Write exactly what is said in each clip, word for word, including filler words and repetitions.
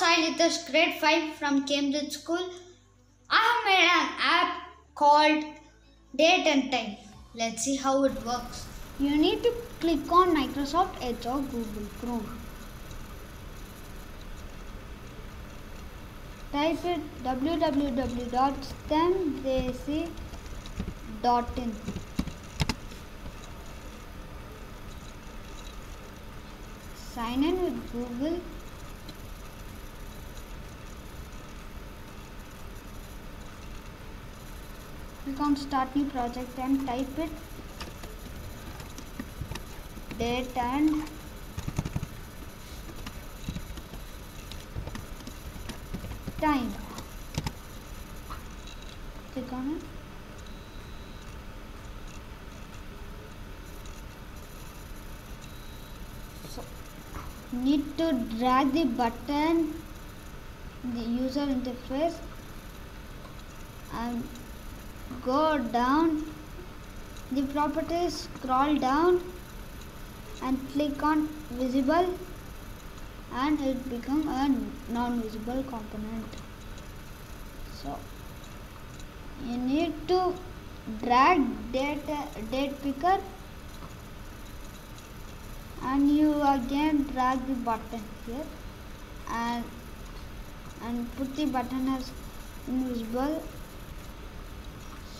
Sahil Hitesh, grade five from Cambridge School. I have made an app called Date and Time. Let's see how it works. You need to click on Microsoft Edge or Google Chrome. Type it w w w dot stem d c dot in. Sign in with Google. Click on Start New Project and type it date and time. Click on it. So need to drag the button, the user interface, and go down the properties, scroll down and click on visible, and it becomes a non-visible component. So you need to drag date, date picker, and you again drag the button here and and put the button as invisible,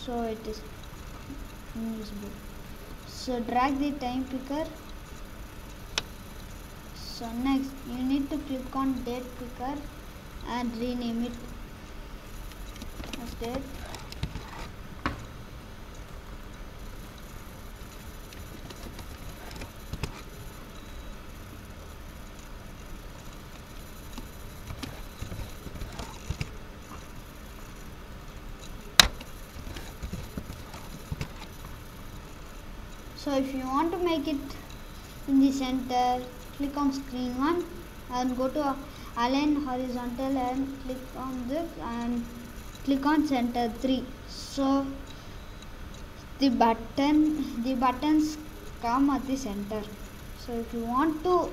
so it is invisible. So drag the time picker. So next you need to click on date picker and rename it as date. So if you want to make it in the center, click on screen one and go to align horizontal and click on this and click on center three. So the button, the buttons come at the center. So if you want to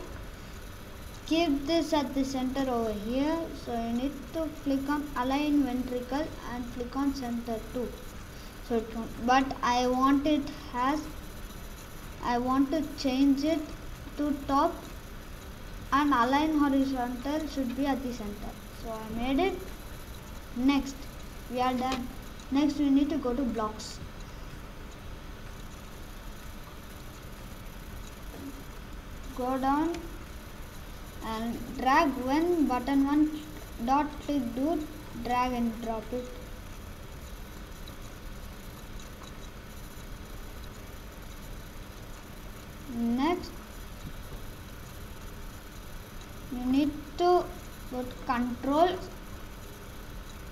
keep this at the center over here, so you need to click on align ventricle and click on center two. So it won't, but I want it as I want to change it to top, and align horizontal should be at the center. So I made it. Next, we are done. Next, we need to go to blocks. Go down and drag one button one dot click do, drag and drop it. Next, you need to put control,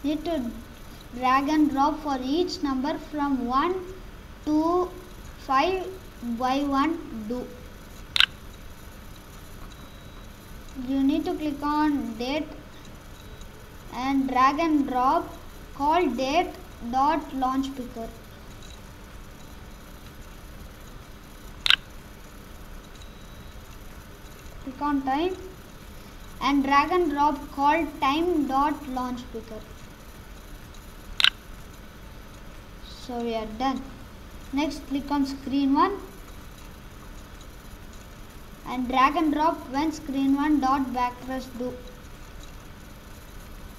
need to drag and drop for each number from one to five by one do. You need to click on date and drag and drop, call date dot launch picker. Click on time and drag and drop called time dot launch picker. So we are done. Next, click on screen one and drag and drop when screen one dot backslash do.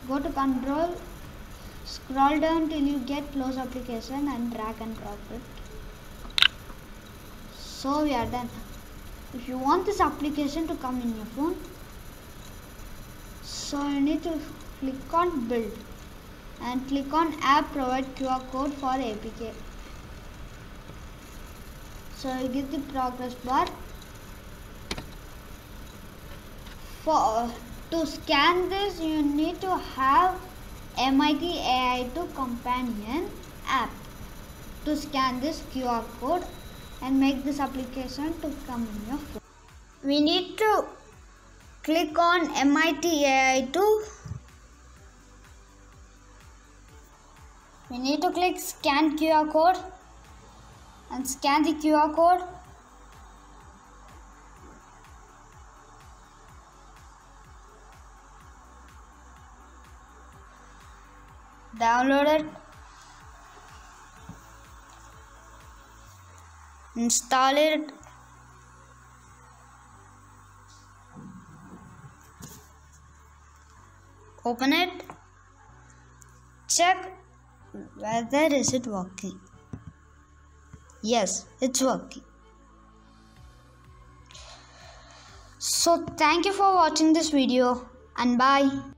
Go to control, scroll down till you get close application and drag and drop it. So we are done. If you want this application to come in your phone, so you need to click on build and click on app provide Q R code for A P K. So you give the progress bar. For uh, to scan this, you need to have M I T A I two Companion app to scan this Q R code and make this application to come in your phone. We need to click on M I T A I two. We need to click scan Q R code and scan the Q R code. download it, install it, open it, check whether is it working. Yes, it's working. So thank you for watching this video and bye.